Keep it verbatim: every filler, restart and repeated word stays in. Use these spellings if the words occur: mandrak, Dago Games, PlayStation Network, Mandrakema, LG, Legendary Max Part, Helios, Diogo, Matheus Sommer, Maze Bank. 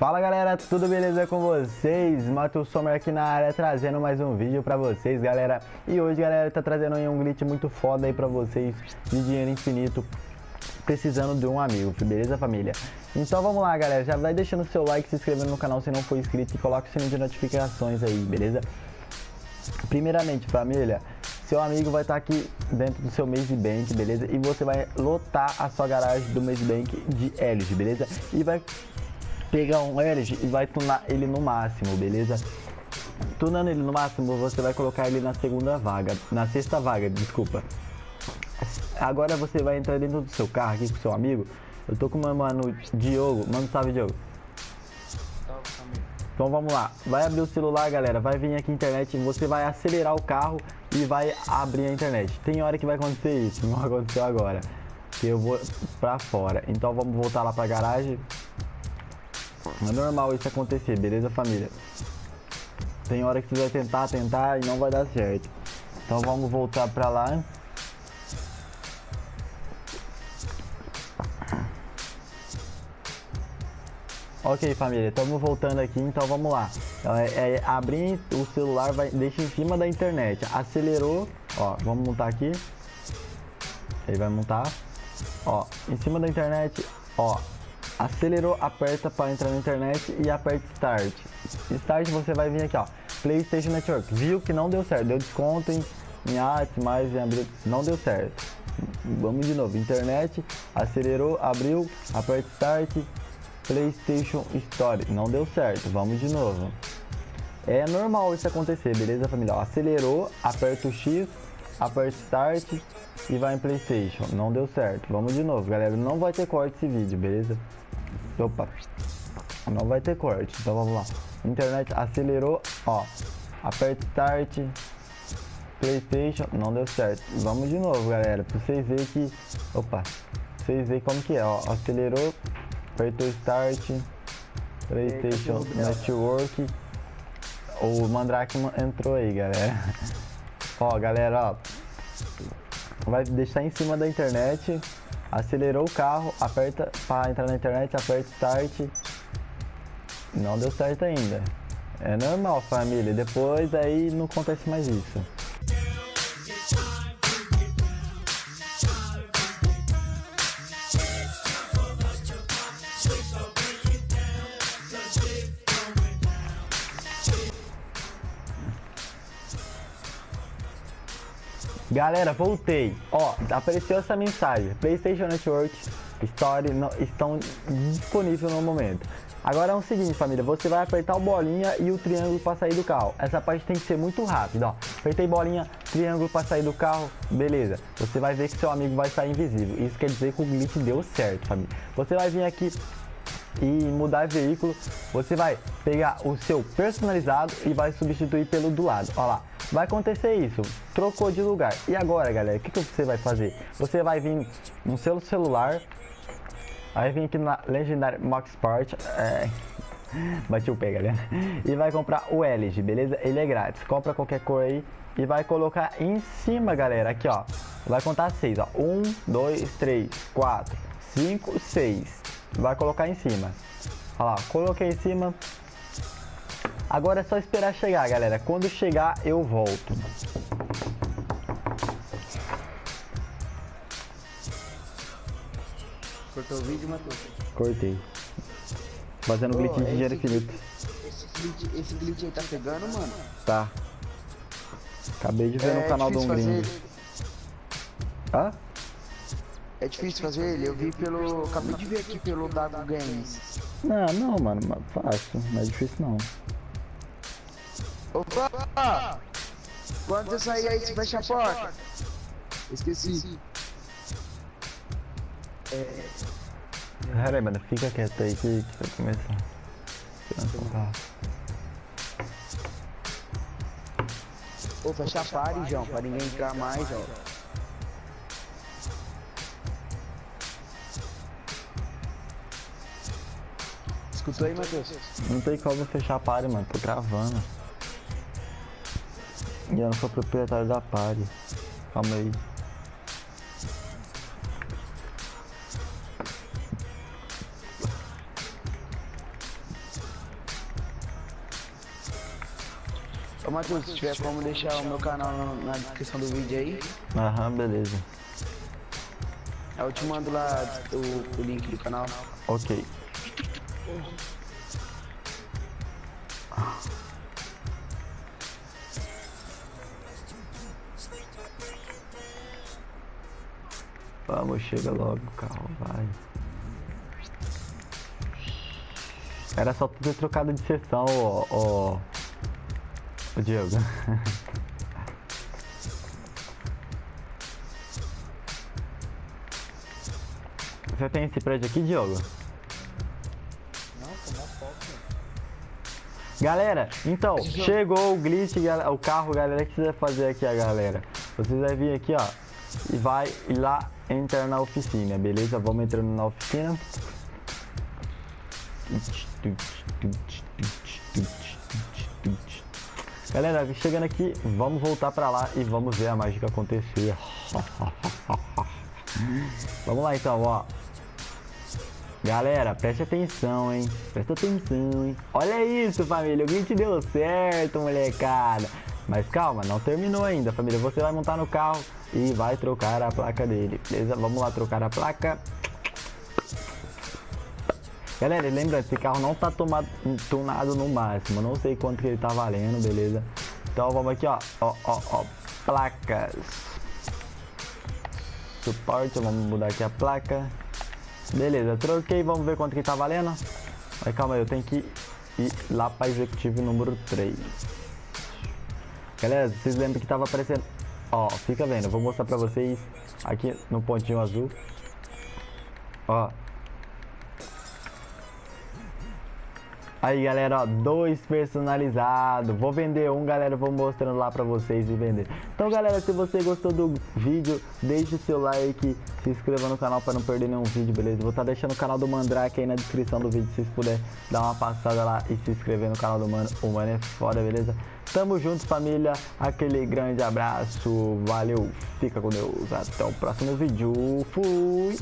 Fala galera, tudo beleza com vocês? Matheus Sommer aqui na área trazendo mais um vídeo pra vocês, galera. E hoje, galera, tá trazendo aí um glitch muito foda aí pra vocês de dinheiro infinito, precisando de um amigo, beleza, família? Então vamos lá, galera, já vai deixando o seu like, se inscrevendo no canal se não for inscrito e coloca o sininho de notificações aí, beleza? Primeiramente, família, seu amigo vai estar aqui dentro do seu Maze Bank, beleza? E você vai lotar a sua garagem do Maze Bank de Helios, beleza? E vai pegar um L G e vai tunar ele no máximo, beleza? Tunando ele no máximo, você vai colocar ele na segunda vaga, na sexta vaga, desculpa. Agora você vai entrar dentro do seu carro aqui com seu amigo. Eu tô com o meu mano Diogo, mano, salve Diogo. Então vamos lá, vai abrir o celular, galera, vai vir aqui a internet, você vai acelerar o carro e vai abrir a internet. Tem hora que vai acontecer isso, não aconteceu agora, que eu vou pra fora. Então vamos voltar lá pra garagem. É normal isso acontecer, beleza, família? Tem hora que você vai tentar, tentar e não vai dar certo. Então vamos voltar pra lá. Ok, família, estamos voltando aqui, então vamos lá. É, é, abrir o celular, vai, deixa em cima da internet. Acelerou, ó, vamos montar aqui. Ele vai montar. Ó, em cima da internet, ó. Acelerou, aperta para entrar na internet e aperta Start. Start, você vai vir aqui, ó, PlayStation Network. Viu que não deu certo, deu desconto em, em arte, mais em abrir, não deu certo. Vamos de novo, internet, acelerou, abriu, aperta Start, PlayStation Store, não deu certo, vamos de novo. É normal isso acontecer, beleza, família? Ó, acelerou, aperta o X, aperta Start e vai em PlayStation, não deu certo, vamos de novo, galera. Não vai ter corte esse vídeo, beleza? Opa, não vai ter corte, então vamos lá. Internet, acelerou, ó, aperta Start, PlayStation, não deu certo. Vamos de novo, galera, pra vocês verem que, opa, pra vocês verem como que é, ó, acelerou, apertou Start, PlayStation Network, o Mandrakema entrou aí, galera. Ó, galera, ó, vai deixar em cima da internet. Acelerou o carro, aperta para entrar na internet, aperta Start. Não deu certo ainda. É normal, família. Depois aí não acontece mais isso. Galera, voltei. Ó, apareceu essa mensagem. PlayStation Network Store não, estão disponíveis no momento. Agora é o seguinte, família. Você vai apertar o bolinha e o triângulo para sair do carro. Essa parte tem que ser muito rápida, ó. Apertei bolinha, triângulo para sair do carro. Beleza. Você vai ver que seu amigo vai sair invisível. Isso quer dizer que o glitch deu certo, família. Você vai vir aqui e mudar de veículo. Você vai pegar o seu personalizado e vai substituir pelo do lado. Ó lá. Vai acontecer isso, trocou de lugar. E agora, galera, o que, que você vai fazer? Você vai vir no seu celular, vai vir aqui na Legendary Max Part, é... bati o pé, galera, e vai comprar o L G, beleza? Ele é grátis, compra qualquer cor aí e vai colocar em cima, galera, aqui, ó. Vai contar seis, ó, um, dois, três, quatro, cinco, seis. Vai colocar em cima, ó lá, coloquei em cima. Agora é só esperar chegar, galera. Quando chegar, eu volto. Cortou o vídeo, Matheus? Cortei. Fazendo oh, glitch de dinheiro infinito. Esse glitch, esse glitch aí tá pegando, mano? Tá. Acabei de ver é, no canal do Umbrinho. Hã? É difícil fazer ele? Eu vi pelo... Acabei de ver aqui pelo Dago Games. Não, não, mano. Fácil. Não é difícil, não. Opa! Quando eu sair aí, você fecha a porta. Esqueci. É... Peraí, mano, fica quieto aí que vai começar. Ô, fecha a party, João, pra ninguém entrar mais, João. Escutou aí, Matheus? Não tem como fechar a party, mano, tô travando. E eu não sou proprietário da party. Calma aí. Ô Matheus, se tiver como deixar o meu canal na descrição do vídeo aí. Aham, beleza. Eu te mando lá o, o link do canal. Ok. Vamos, chega logo, carro, vai. Era só tu ter trocado de sessão, ó, ó. O Diogo. Você tem esse prédio aqui, Diogo? Não, tô na foto. Galera, então, chegou o glitch, o carro, galera, o que você vai fazer aqui, a galera? Vocês vai vir aqui, ó, e vai lá entrar na oficina, beleza? Vamos entrando na oficina. Galera, chegando aqui, vamos voltar pra lá e vamos ver a mágica acontecer. Vamos lá então, ó. Galera, preste atenção, hein? Presta atenção, hein? Olha isso, família. O glitch deu certo, molecada. Mas calma, não terminou ainda, família. Você vai montar no carro e vai trocar a placa dele, beleza? Vamos lá trocar a placa. Galera, lembra, esse carro não tá tomado, tunado no máximo. Não sei quanto que ele tá valendo, beleza? Então vamos aqui, ó. Ó, ó, ó. Placas. Suporte, vamos mudar aqui a placa. Beleza, troquei, vamos ver quanto que tá valendo. Mas calma aí, eu tenho que ir lá pra executivo número três. Galera, vocês lembram que tava aparecendo... Ó, fica vendo, eu vou mostrar pra vocês aqui no pontinho azul. Ó. Aí, galera, ó, dois personalizados. Vou vender um, galera, vou mostrando lá pra vocês e vender. Então, galera, se você gostou do vídeo, deixe o seu like, se inscreva no canal pra não perder nenhum vídeo, beleza? Vou estar tá deixando o canal do Mandrake aí na descrição do vídeo, se vocês puderem dar uma passada lá e se inscrever no canal do Mano. O Mano é foda, beleza? Tamo junto, família. Aquele grande abraço. Valeu. Fica com Deus. Até o próximo vídeo. Fui.